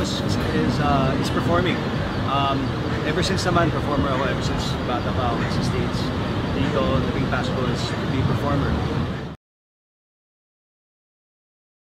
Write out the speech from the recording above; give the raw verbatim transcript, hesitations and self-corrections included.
was is, uh, is performing. Um, ever since naman, performer ako, ever since bata pa ako sa States. Dito, naging passion ko is to be a performer.